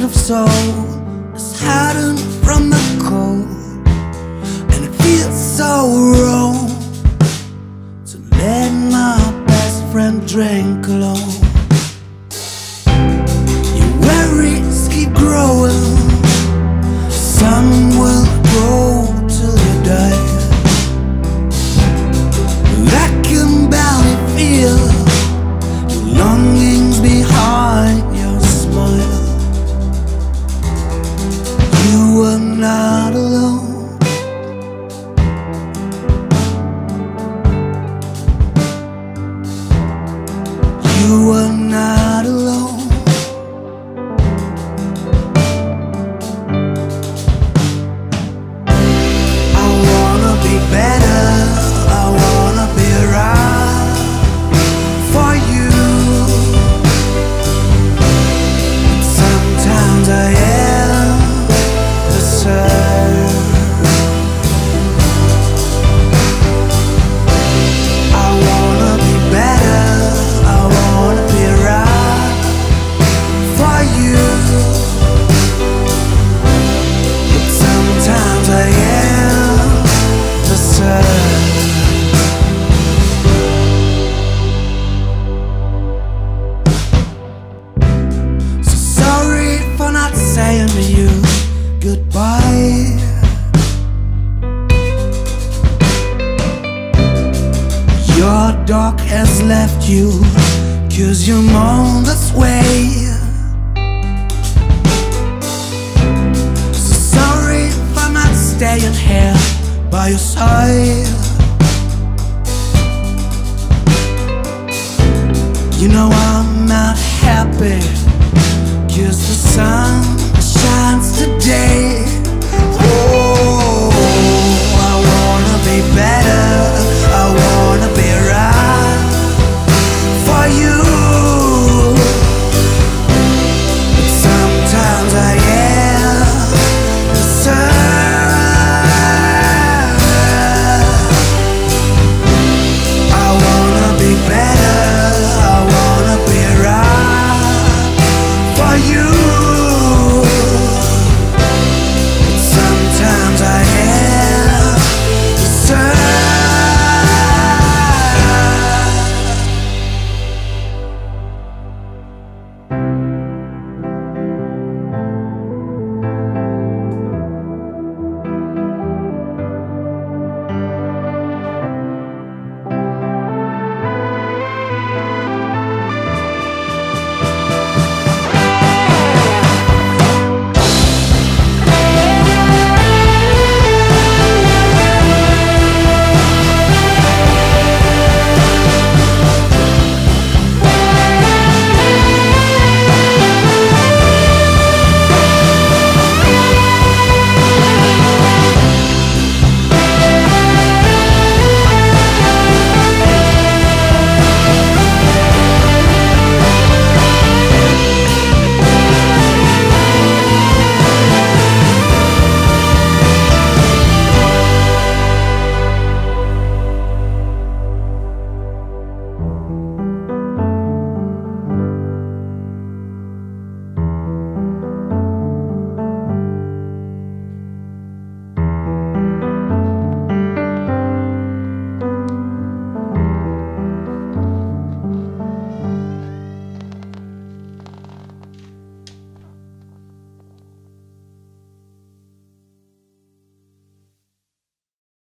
desert of soul is hiding from the cold, and it feels so wrong to let my best friend drink alone. Your worries keep growing, some will grow till you die. But I can barely feel the longings behind your smile. You are not alone. You are not alone. I wanna be better, I wanna be right for you. But sometimes I am the same. I wanna be better, I wanna be right for you. But sometimes I am the same. So sorry for not saying to you goodbye. Your dog has left you, cause you're on this way. So sorry for not staying here by your side. You know I'm not happy, cause